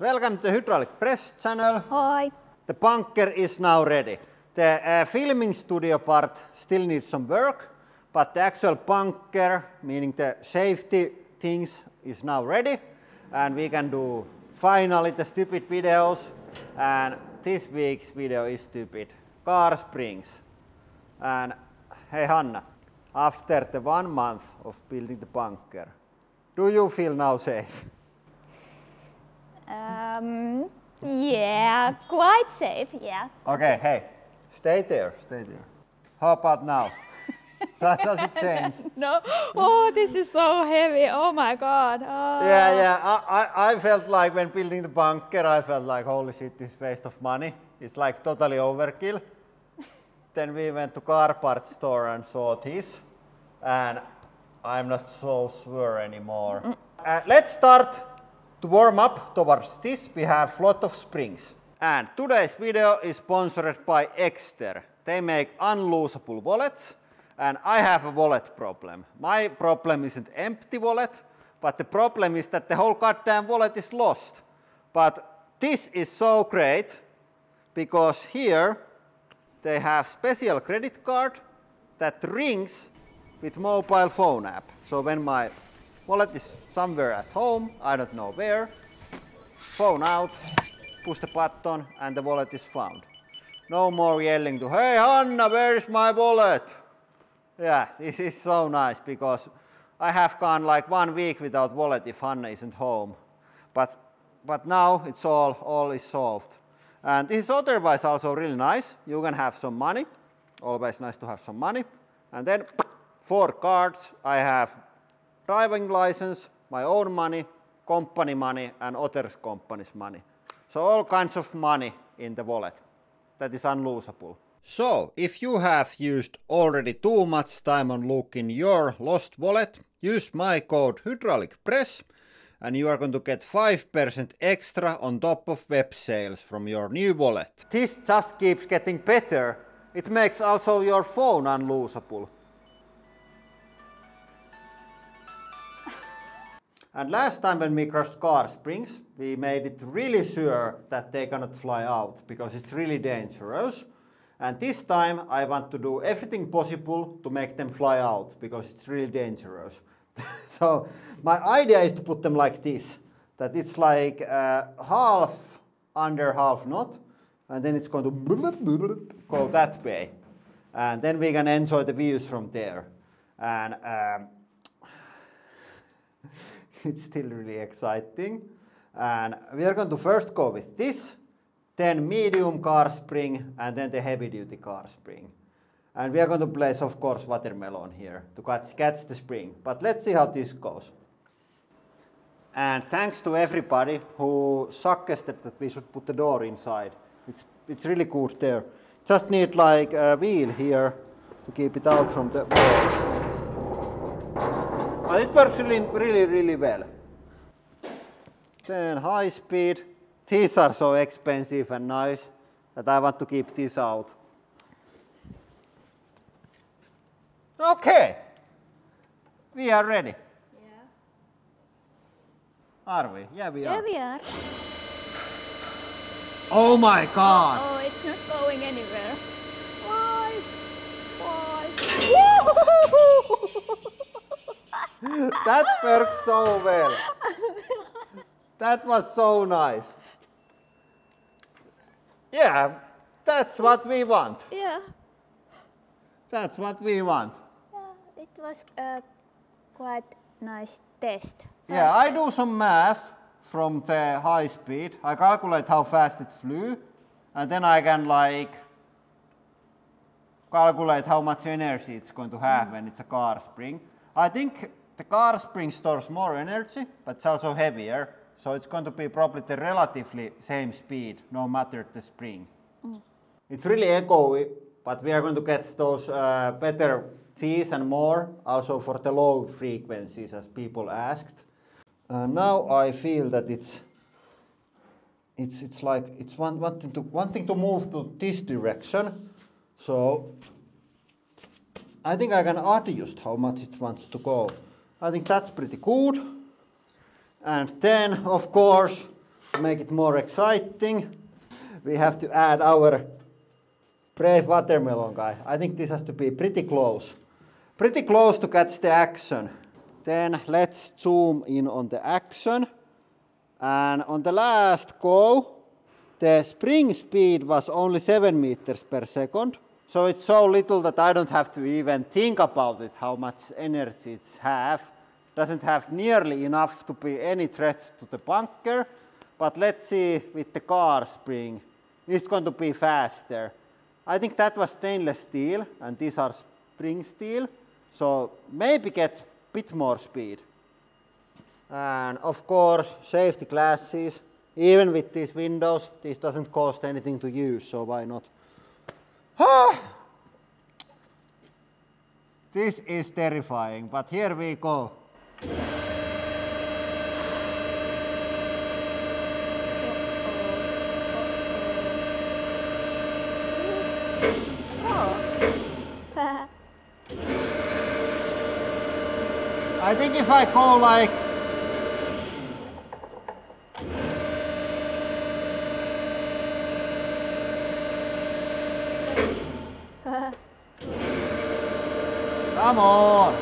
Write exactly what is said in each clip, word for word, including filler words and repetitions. Welcome to Hydraulic Press Channel. Hi. The bunker is now ready. The uh, filming studio part still needs some work, but the actual bunker, meaning the safety things, is now ready. And we can do finally the stupid videos. And this week's video is stupid. Car springs. And hey Hanna, after the one month of building the bunker, do you feel now safe? Um, yeah, quite safe, yeah. Okay, hey, stay there, stay there. How about now? Does it change? No, oh, this is so heavy, oh my god. Oh. Yeah, yeah, I, I, I felt like when building the bunker, I felt like, holy shit, this waste of money. It's like totally overkill. Then we went to car parts store and saw this, and I'm not so sure anymore. Mm. Uh, let's start. To warm up towards this, we have a lot of springs. And today's video is sponsored by Ekster. They make unloosable wallets, and I have a wallet problem. My problem isn't empty wallet, but the problem is that the whole goddamn wallet is lost. But this is so great, because here they have special credit card that rings with mobile phone app. So when my wallet is somewhere at home, I don't know where. Phone out, push the button, and the wallet is found. No more yelling to, hey Hanna, where is my wallet? Yeah, this is so nice because I have gone like one week without wallet if Hanna isn't home. But, but now it's all, all is solved. And this is otherwise also really nice. You can have some money, always nice to have some money. And then four cards I have. Driving license, my own money, company money, and other companies' money. So all kinds of money in the wallet that is unlosable. So if you have used already too much time on looking your lost wallet, use my code HydraulicPress and you are going to get five percent extra on top of web sales from your new wallet. This just keeps getting better. It makes also your phone unlosable. And last time when we crossed car springs, we made it really sure that they cannot fly out because it's really dangerous. And this time I want to do everything possible to make them fly out because it's really dangerous. So my idea is to put them like this, that it's like uh, half under, half not, and then it's going to go that way. And then we can enjoy the views from there. And um, it's still really exciting. And we are going to first go with this, then medium car spring, and then the heavy duty car spring. And we are going to place, of course, watermelon here to catch, catch the spring. But let's see how this goes. And thanks to everybody who suggested that we should put the door inside. It's, it's really good there. Just need like a wheel here to keep it out from the wall. But it works really, really, really well. Then high speed. These are so expensive and nice that I want to keep this out. Okay. We are ready. Yeah. Are we? Yeah, we are. Yeah, we are. Oh my god. Oh, oh it's not going anywhere. Why? Why? That worked so well. That was so nice. Yeah, that's what we want. Yeah. That's what we want. Yeah, it was a quite nice test. Fast yeah, I do some math from the high speed. I calculate how fast it flew, and then I can like calculate how much energy it's going to have mm. when it's a car spring. I think the car spring stores more energy, but it's also heavier, so it's going to be probably the relatively same speed, no matter the spring. Mm. It's really echoey, but we are going to get those uh, better fees and more, also for the low frequencies, as people asked. Uh, now I feel that it's, it's, it's like it's one, wanting to wanting to move to this direction, so. I think I can adjust how much it wants to go. I think that's pretty good. And then, of course, To make it more exciting, we have to add our brave watermelon guy. I think this has to be pretty close. Pretty close to catch the action. Then let's zoom in on the action. And on the last go, the spring speed was only seven meters per second. So it's so little that I don't have to even think about it, how much energy it has. Doesn't have nearly enough to be any threat to the bunker. But let's see with the car spring. It's going to be faster. I think that was stainless steel and these are spring steel. So maybe gets a bit more speed. And of course, safety glasses. Even with these windows, this doesn't cost anything to use, so why not? This is terrifying, but here we go. I think if I go like... Come on!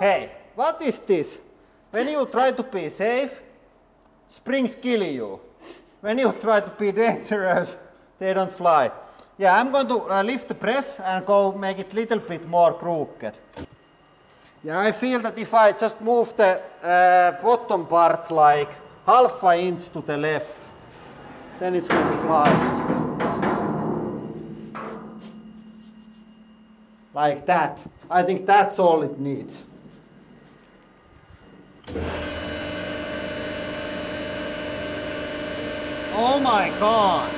Hey, what is this? When you try to be safe, springs kill you. When you try to be dangerous, they don't fly. Yeah, I'm going to uh, lift the press and go make it a little bit more crooked. Yeah, I feel that if I just move the uh, bottom part like half an inch to the left, then it's going to fly. Like that. I think that's all it needs. Oh my God!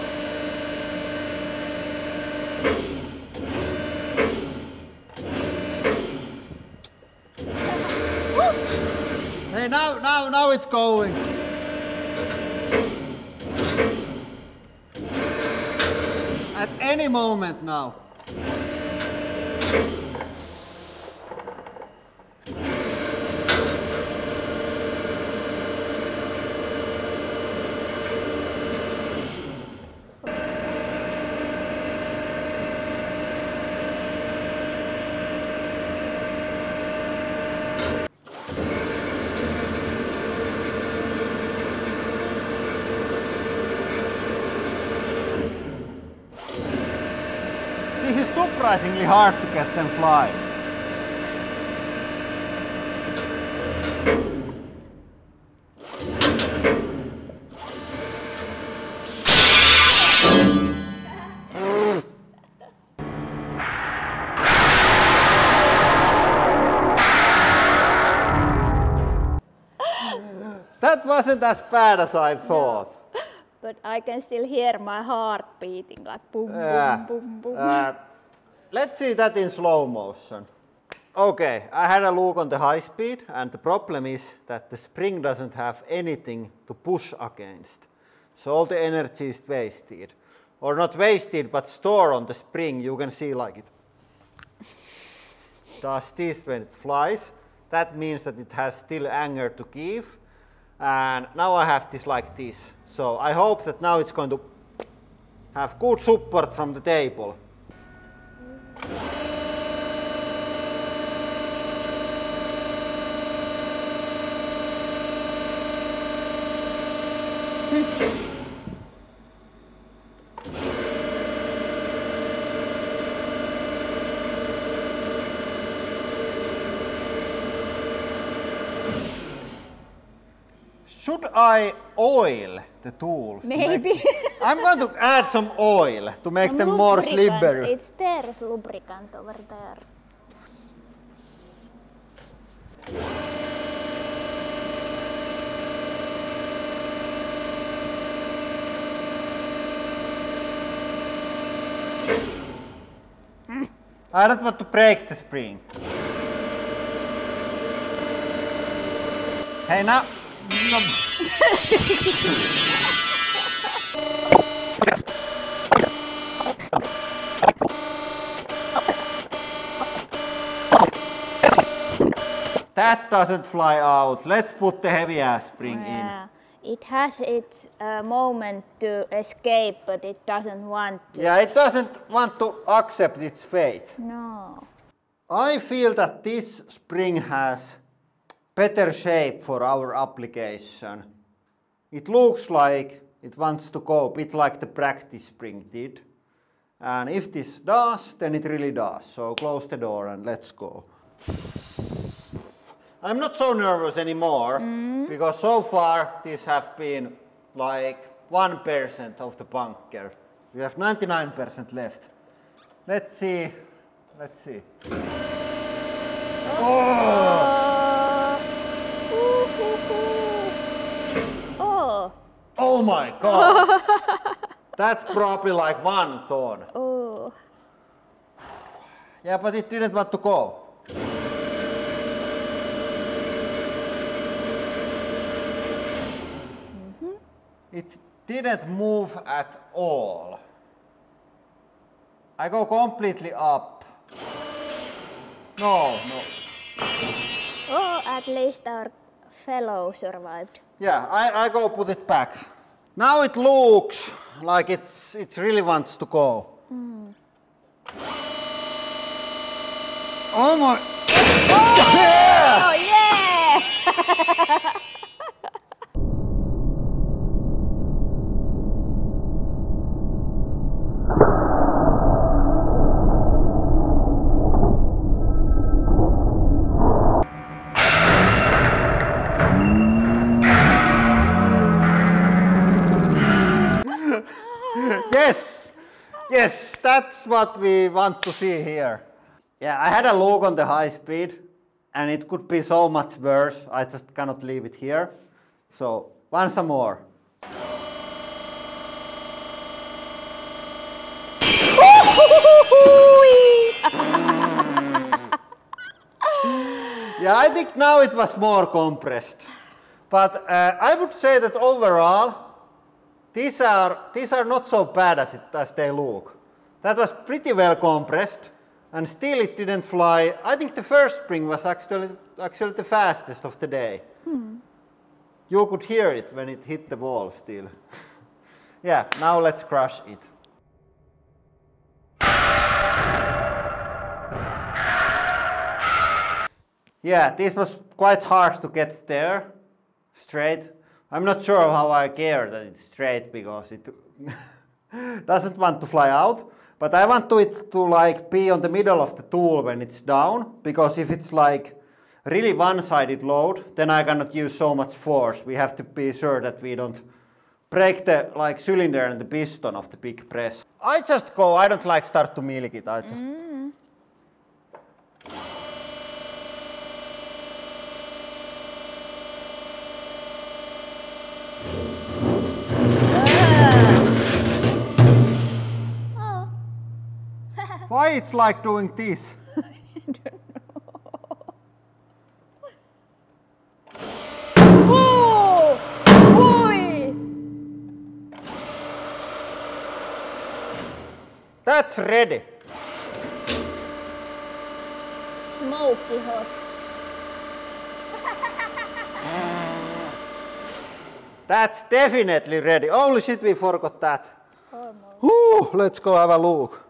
Hey, now, now, now it's going. At any moment now. Surprisingly hard to get them fly. That wasn't as bad as I thought. No. But I can still hear my heart beating like boom, boom, boom, boom. Uh, Let's see that in slow motion. Okay, I had a look on the high speed and the problem is that the spring doesn't have anything to push against. So all the energy is wasted. Or not wasted, but stored on the spring. You can see like it does this when it flies. That means that it has still anger to give. And now I have this like this. So I hope that now it's going to have good support from the table. Should I oil the tools? Maybe. I'm going to add some oil to make some them more slippery. It's there's lubricant over there. Mm. I don't want to break the spring. Hey, now. That doesn't fly out. Let's put the heavy ass spring yeah. in. It has its uh, moment to escape, but it doesn't want to. Yeah, it doesn't want to accept its fate. No. I feel that this spring has better shape for our application. It looks like it wants to go a bit like the practice spring did. And if this does, then it really does. So close the door and let's go. I'm not so nervous anymore, mm. because so far these have been like one percent of the bunker. We have ninety-nine percent left. Let's see, let's see. Oh! Oh, oh my god! That's probably like one ton. Oh. Yeah, but it didn't want to go. It didn't move at all. I go completely up. No, no. Oh, at least our fellow survived. Yeah, I, I go put it back. Now it looks like it's, it really wants to go. Mm. Oh my... Oh, yeah! Oh, yeah! Yes, yes, that's what we want to see here. Yeah, I had a look on the high speed and it could be so much worse. I just cannot leave it here. So once more. Yeah, I think now it was more compressed. But uh, I would say that overall, These are, these are not so bad as, it, as they look. That was pretty well compressed and still it didn't fly. I think the first spring was actually, actually the fastest of the day. Hmm. You could hear it when it hit the wall still. Yeah, now let's crush it. Yeah, this was quite hard to get there, straight. I'm not sure how I care that it's straight because it doesn't want to fly out, but I want to it to like be on the middle of the tool when it's down, because if it's like really one-sided load, then I cannot use so much force. We have to be sure that we don't break the like cylinder and the piston of the big press. I just go, I don't like start to milk it, I just... Mm. Why it's like doing this? I don't know. Whoa! Boy! That's ready. Smoky hot. That's definitely ready. Holy shit, we forgot that. Oh, no. Ooh, let's go have a look.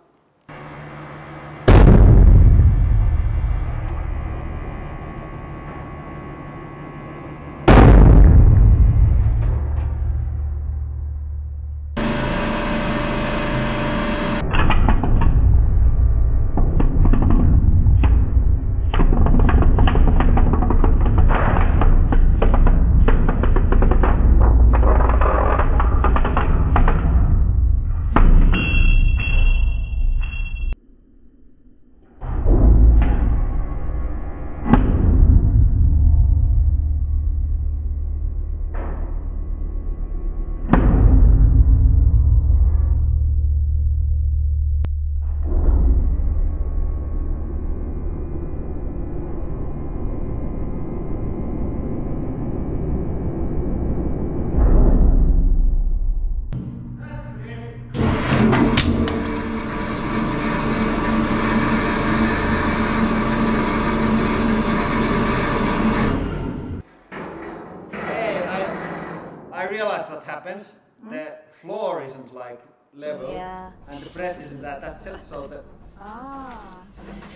I realized what happens. Mm. The floor isn't like level, yeah. And the press isn't at that tilt, so that. Ah.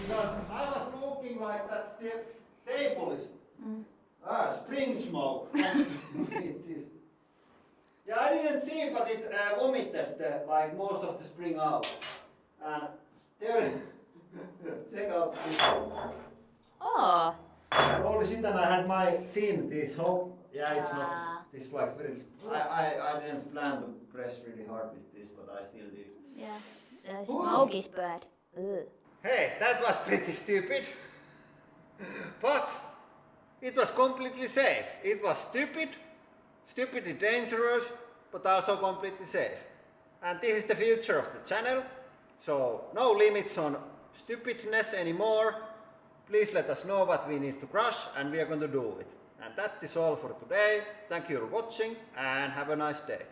Because I was looking like that the table is mm. ah spring smoke. It is. Yeah, I didn't see, but it uh, vomited the, like most of the spring out. And there, check out this. Oh. And only then I had my thin this whole. Yeah, it's uh. not. It's like very. I, I I didn't plan to press really hard with this, but I still did. Yeah. The smoke is bad. Ugh. Hey, that was pretty stupid. But it was completely safe. It was stupid, stupidly dangerous, but also completely safe. And this is the future of the channel. So no limits on stupidness anymore. Please let us know what we need to crush, and we are going to do it. And that is all for today. Thank you for watching, and have a nice day.